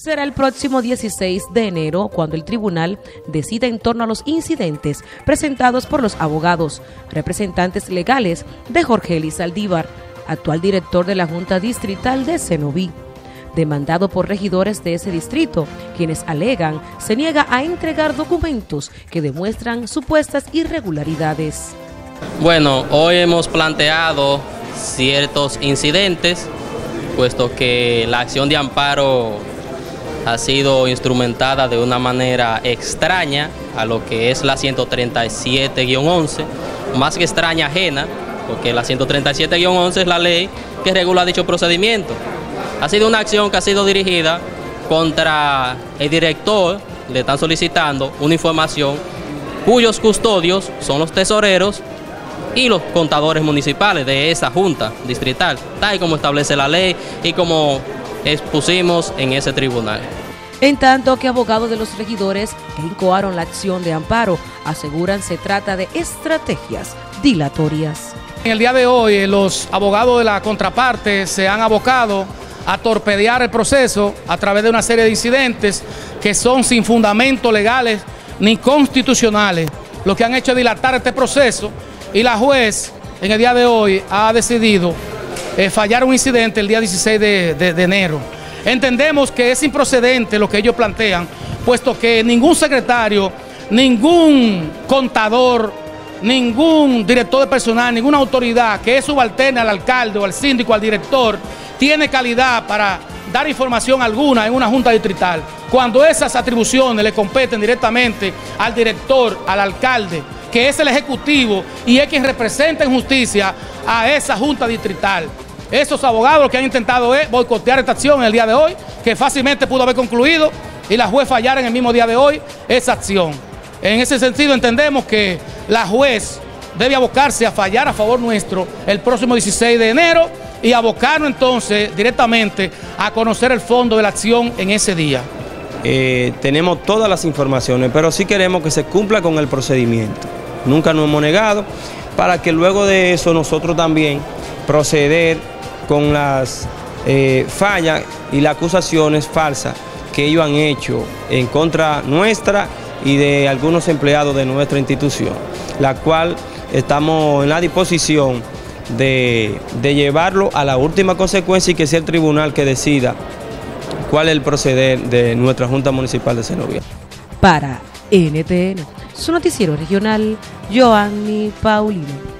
Será el próximo 16 de enero cuando el tribunal decida en torno a los incidentes presentados por los abogados, representantes legales de Jorge Elizaldívar, actual director de la Junta Distrital de Cenoví, demandado por regidores de ese distrito, quienes alegan se niega a entregar documentos que demuestran supuestas irregularidades. Bueno, hoy hemos planteado ciertos incidentes, puesto que la acción de amparo ha sido instrumentada de una manera extraña a lo que es la 137-11, más que extraña, ajena, porque la 137-11 es la ley que regula dicho procedimiento. Ha sido una acción que ha sido dirigida contra el director, le están solicitando una información cuyos custodios son los tesoreros y los contadores municipales de esa junta distrital, tal y como establece la ley y como expusimos en ese tribunal. En tanto que abogados de los regidores que incoaron la acción de amparo aseguran se trata de estrategias dilatorias. En el día de hoy los abogados de la contraparte se han abocado a torpedear el proceso a través de una serie de incidentes que son sin fundamentos legales ni constitucionales, lo que han hecho es dilatar este proceso, y la juez en el día de hoy ha decidido fallar un incidente el día 16 de enero. Entendemos que es improcedente lo que ellos plantean, puesto que ningún secretario, ningún contador, ningún director de personal, ninguna autoridad que es subalterna al alcalde o al síndico, al director, tiene calidad para dar información alguna en una junta distrital, cuando esas atribuciones le competen directamente al director, al alcalde, que es el ejecutivo y es quien representa en justicia a esa junta distrital. Esos abogados que han intentado es boicotear esta acción en el día de hoy, que fácilmente pudo haber concluido y la juez fallara en el mismo día de hoy esa acción. En ese sentido entendemos que la juez debe abocarse a fallar a favor nuestro el próximo 16 de enero y abocarnos entonces directamente a conocer el fondo de la acción en ese día. Tenemos todas las informaciones, pero sí queremos que se cumpla con el procedimiento. Nunca nos hemos negado para que luego de eso nosotros también proceder con las fallas y las acusaciones falsas que ellos han hecho en contra nuestra y de algunos empleados de nuestra institución, la cual estamos en la disposición de llevarlo a la última consecuencia y que sea el tribunal que decida cuál es el proceder de nuestra Junta Municipal de Cenoví. Para NTN, su noticiero regional, Joanny Paulino.